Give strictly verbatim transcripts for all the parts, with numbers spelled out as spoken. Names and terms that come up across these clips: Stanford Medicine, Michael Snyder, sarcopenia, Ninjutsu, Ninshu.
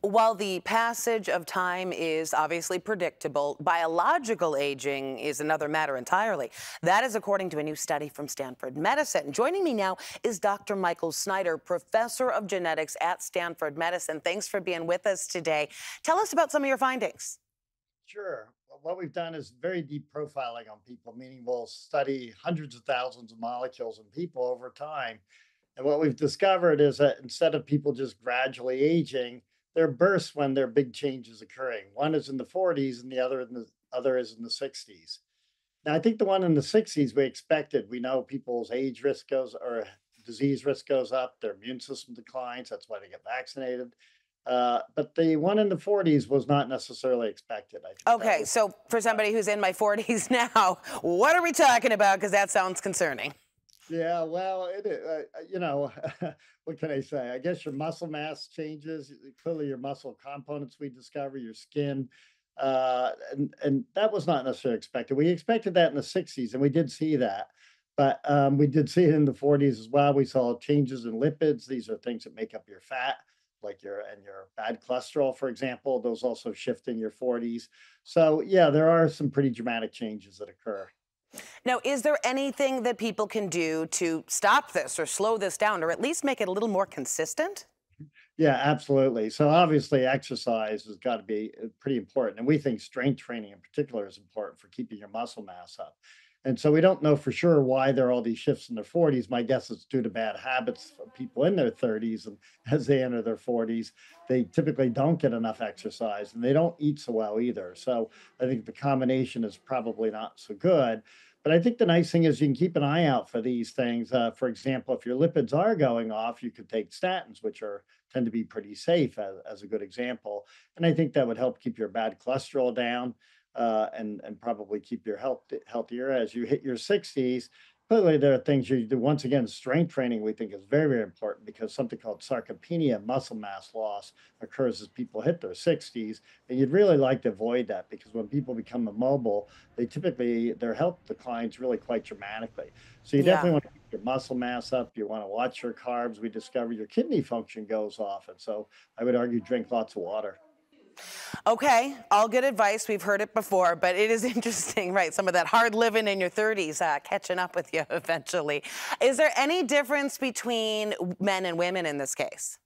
While the passage of time is obviously predictable, biological aging is another matter entirely. That is according to a new study from Stanford Medicine. Joining me now is Doctor Michael Snyder, professor of genetics at Stanford Medicine. Thanks for being with us today. Tell us about some of your findings. Sure. Well, what we've done is very deep profiling on people, meaning we'll study hundreds of thousands of molecules in people over time. And what we've discovered is that instead of people just gradually aging, there are bursts when there are big changes occurring. One is in the forties and the other, in the, other is in the sixties. Now, I think the one in the sixties we expected. We know people's age risk goes or disease risk goes up, their immune system declines. That's why they get vaccinated. Uh, but the one in the forties was not necessarily expected. I think okay, was, so for somebody who's in my forties now, what are we talking about? Because that sounds concerning. Yeah, well, it, uh, you know, what can I say? I guess your muscle mass changes, clearly your muscle components we discover, your skin, uh, and, and that was not necessarily expected. We expected that in the sixties, and we did see that, but um, we did see it in the forties as well. We saw changes in lipids. These are things that make up your fat, like your and your bad cholesterol, for example. Those also shift in your forties. So, yeah, there are some pretty dramatic changes that occur. Now, is there anything that people can do to stop this or slow this down or at least make it a little more consistent? Yeah, absolutely. So obviously exercise has got to be pretty important. And we think strength training in particular is important for keeping your muscle mass up. And so we don't know for sure why there are all these shifts in their forties. My guess is due to bad habits of people in their thirties. And as they enter their forties, they typically don't get enough exercise and they don't eat so well either. So I think the combination is probably not so good. But I think the nice thing is you can keep an eye out for these things. Uh, for example, if your lipids are going off, you could take statins, which are tend to be pretty safe as, as a good example. And I think that would help keep your bad cholesterol down. Uh, and, and probably keep your health healthier as you hit your sixties. Clearly, there are things you do. Once again, strength training, we think, is very, very important because something called sarcopenia, muscle mass loss, occurs as people hit their sixties. And you'd really like to avoid that because when people become immobile, they typically, their health declines really quite dramatically. So you yeah. definitely want to keep your muscle mass up. You want to watch your carbs. We discover your kidney function goes off. And so I would argue drink lots of water. Okay, all good advice. We've heard it before, but it is interesting, right? Some of that hard living in your thirties uh, catching up with you eventually. Is there any difference between men and women in this case?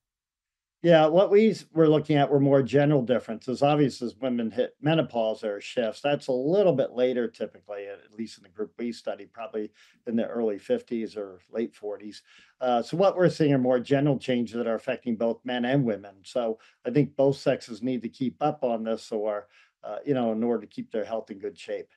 Yeah, what we were looking at were more general differences. Obviously, as women hit menopause, there are shifts. That's a little bit later, typically, at least in the group we study, probably in the early fifties or late forties. Uh, so what we're seeing are more general changes that are affecting both men and women. So I think both sexes need to keep up on this or, uh, you know, in order to keep their health in good shape.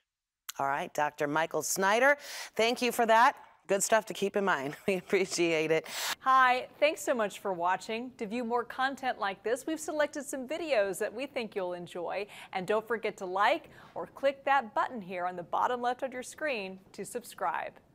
All right, Doctor Michael Snyder, thank you for that. Good stuff to keep in mind. We appreciate it. Hi, thanks so much for watching. To view more content like this, we've selected some videos that we think you'll enjoy. And don't forget to like or click that button here on the bottom left of your screen to subscribe.